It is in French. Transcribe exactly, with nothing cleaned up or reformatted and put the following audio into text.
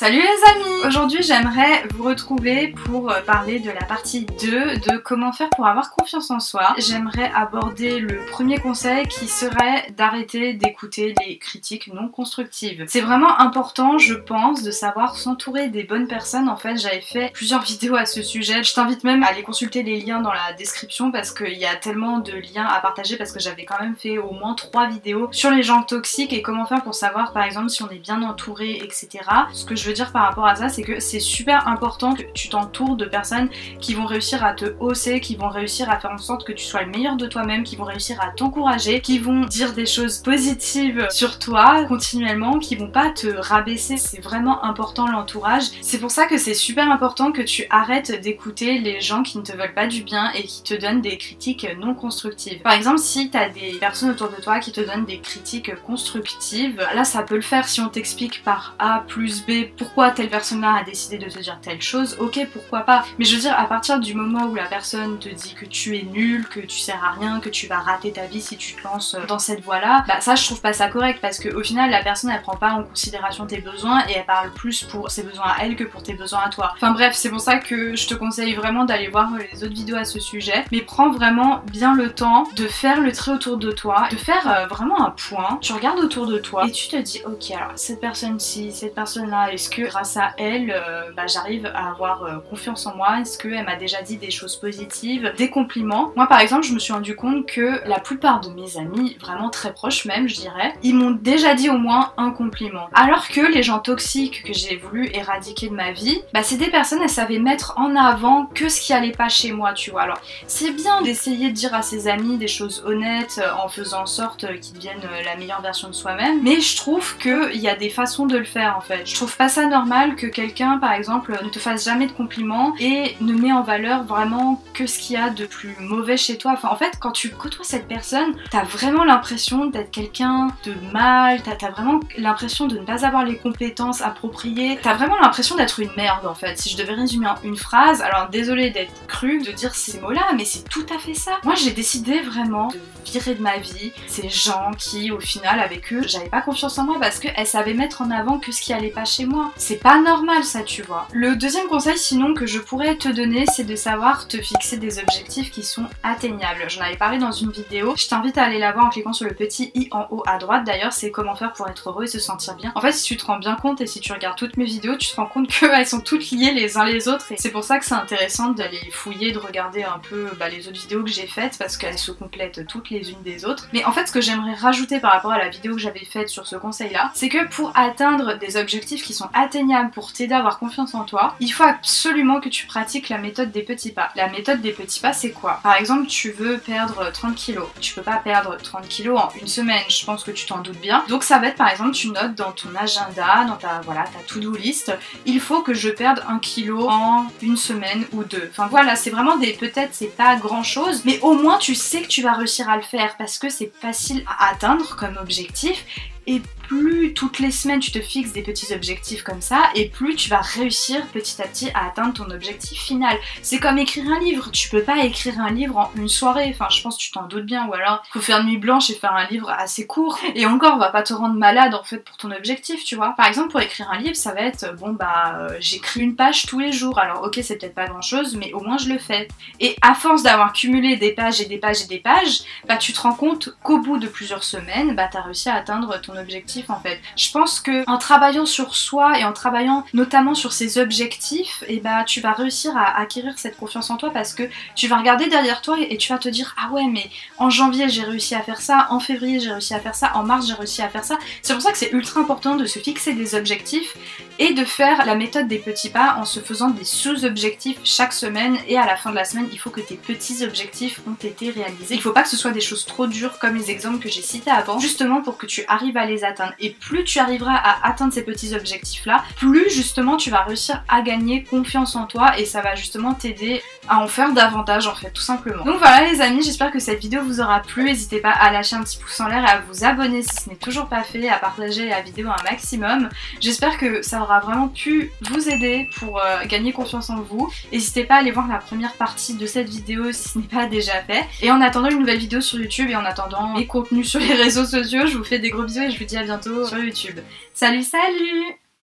Salut les amis! Aujourd'hui j'aimerais vous retrouver pour parler de la partie deux de comment faire pour avoir confiance en soi. J'aimerais aborder le premier conseil qui serait d'arrêter d'écouter les critiques non constructives. C'est vraiment important, je pense, de savoir s'entourer des bonnes personnes. En fait, j'avais fait plusieurs vidéos à ce sujet. Je t'invite même à aller consulter les liens dans la description parce qu'il y a tellement de liens à partager parce que j'avais quand même fait au moins trois vidéos sur les gens toxiques et comment faire pour savoir par exemple si on est bien entouré, et cetera. Ce que je veux dire par rapport à ça, c'est que c'est super important que tu t'entoures de personnes qui vont réussir à te hausser, qui vont réussir à faire en sorte que tu sois le meilleur de toi-même, qui vont réussir à t'encourager, qui vont dire des choses positives sur toi continuellement, qui vont pas te rabaisser. C'est vraiment important l'entourage. C'est pour ça que c'est super important que tu arrêtes d'écouter les gens qui ne te veulent pas du bien et qui te donnent des critiques non constructives. Par exemple, si t'as des personnes autour de toi qui te donnent des critiques constructives, là ça peut le faire si on t'explique par A plus B pourquoi telle personne-là a décidé de te dire telle chose, ok pourquoi pas, mais je veux dire à partir du moment où la personne te dit que tu es nul, que tu sers à rien, que tu vas rater ta vie si tu te lances dans cette voie-là, bah ça je trouve pas ça correct parce qu'au final la personne elle prend pas en considération tes besoins et elle parle plus pour ses besoins à elle que pour tes besoins à toi. Enfin bref, c'est pour ça que je te conseille vraiment d'aller voir les autres vidéos à ce sujet, mais prends vraiment bien le temps de faire le tri autour de toi, de faire vraiment un point, tu regardes autour de toi et tu te dis ok alors cette personne-ci, cette personne-là, est-ce que grâce à elle, euh, bah, j'arrive à avoir euh, confiance en moi? Est-ce qu'elle m'a déjà dit des choses positives, des compliments? Moi par exemple, je me suis rendu compte que la plupart de mes amis, vraiment très proches même je dirais, ils m'ont déjà dit au moins un compliment. Alors que les gens toxiques que j'ai voulu éradiquer de ma vie, bah c'est des personnes, elles savaient mettre en avant que ce qui allait pas chez moi, tu vois. Alors c'est bien d'essayer de dire à ses amis des choses honnêtes en faisant en sorte qu'ils deviennent la meilleure version de soi-même, mais je trouve qu'il y a des façons de le faire en fait. Je trouve pas ça normal que quelqu'un par exemple ne te fasse jamais de compliments et ne met en valeur vraiment que ce qu'il y a de plus mauvais chez toi. Enfin en fait quand tu côtoies cette personne, t'as vraiment l'impression d'être quelqu'un de mal, t'as t'as vraiment l'impression de ne pas avoir les compétences appropriées, t'as vraiment l'impression d'être une merde en fait. Si je devais résumer en une phrase, alors désolée d'être crue de dire ces mots là, mais c'est tout à fait ça. Moi j'ai décidé vraiment de virer de ma vie ces gens qui au final avec eux j'avais pas confiance en moi parce qu'elles savaient mettre en avant que ce qui allait pas chez moi. C'est pas normal ça, tu vois. Le deuxième conseil sinon que je pourrais te donner, c'est de savoir te fixer des objectifs qui sont atteignables. J'en avais parlé dans une vidéo, je t'invite à aller la voir en cliquant sur le petit i en haut à droite d'ailleurs, c'est comment faire pour être heureux et se sentir bien. En fait si tu te rends bien compte et si tu regardes toutes mes vidéos, tu te rends compte qu'elles sont toutes liées les uns les autres et c'est pour ça que c'est intéressant d'aller fouiller, de regarder un peu bah, les autres vidéos que j'ai faites parce qu'elles se complètent toutes les unes des autres. Mais en fait ce que j'aimerais rajouter par rapport à la vidéo que j'avais faite sur ce conseil là, c'est que pour atteindre des objectifs qui sont atteignables pour t'aider à avoir confiance en toi, il faut absolument que tu pratiques la méthode des petits pas. La méthode des petits pas c'est quoi? Par exemple tu veux perdre trente kilos, tu peux pas perdre trente kilos en une semaine, je pense que tu t'en doutes bien, donc ça va être par exemple tu notes dans ton agenda, dans ta voilà ta to-do list, il faut que je perde un kilo en une semaine ou deux. Enfin voilà, c'est vraiment des peut-être c'est pas grand chose, mais au moins tu sais que tu vas réussir à le faire parce que c'est facile à atteindre comme objectif. Et plus toutes les semaines tu te fixes des petits objectifs comme ça, et plus tu vas réussir petit à petit à atteindre ton objectif final. C'est comme écrire un livre, tu peux pas écrire un livre en une soirée, enfin je pense que tu t'en doutes bien, ou alors faut faire nuit blanche et faire un livre assez court, et encore on va pas te rendre malade en fait pour ton objectif, tu vois. Par exemple pour écrire un livre ça va être, bon bah euh, j'écris une page tous les jours, alors ok c'est peut-être pas grand chose mais au moins je le fais. Et à force d'avoir cumulé des pages et des pages et des pages, bah tu te rends compte qu'au bout de plusieurs semaines, bah t'as réussi à atteindre ton objectif en fait. Je pense que en travaillant sur soi et en travaillant notamment sur ses objectifs, et bah tu vas réussir à acquérir cette confiance en toi parce que tu vas regarder derrière toi et tu vas te dire ah ouais mais en janvier j'ai réussi à faire ça, en février j'ai réussi à faire ça, en mars j'ai réussi à faire ça. C'est pour ça que c'est ultra important de se fixer des objectifs et de faire la méthode des petits pas en se faisant des sous-objectifs chaque semaine, et à la fin de la semaine il faut que tes petits objectifs ont été réalisés. Il faut pas que ce soit des choses trop dures comme les exemples que j'ai cités avant, justement pour que tu arrives à les atteindre, et plus tu arriveras à atteindre ces petits objectifs là, plus justement tu vas réussir à gagner confiance en toi et ça va justement t'aider à en faire davantage en fait, tout simplement. Donc voilà les amis, j'espère que cette vidéo vous aura plu, n'hésitez pas à lâcher un petit pouce en l'air et à vous abonner si ce n'est toujours pas fait, à partager la vidéo un maximum. J'espère que ça aura vraiment pu vous aider pour euh, gagner confiance en vous. N'hésitez pas à aller voir la première partie de cette vidéo si ce n'est pas déjà fait, et en attendant une nouvelle vidéo sur YouTube et en attendant mes contenus sur les réseaux sociaux, je vous fais des gros bisous et je vous dis à bientôt sur YouTube. Salut salut!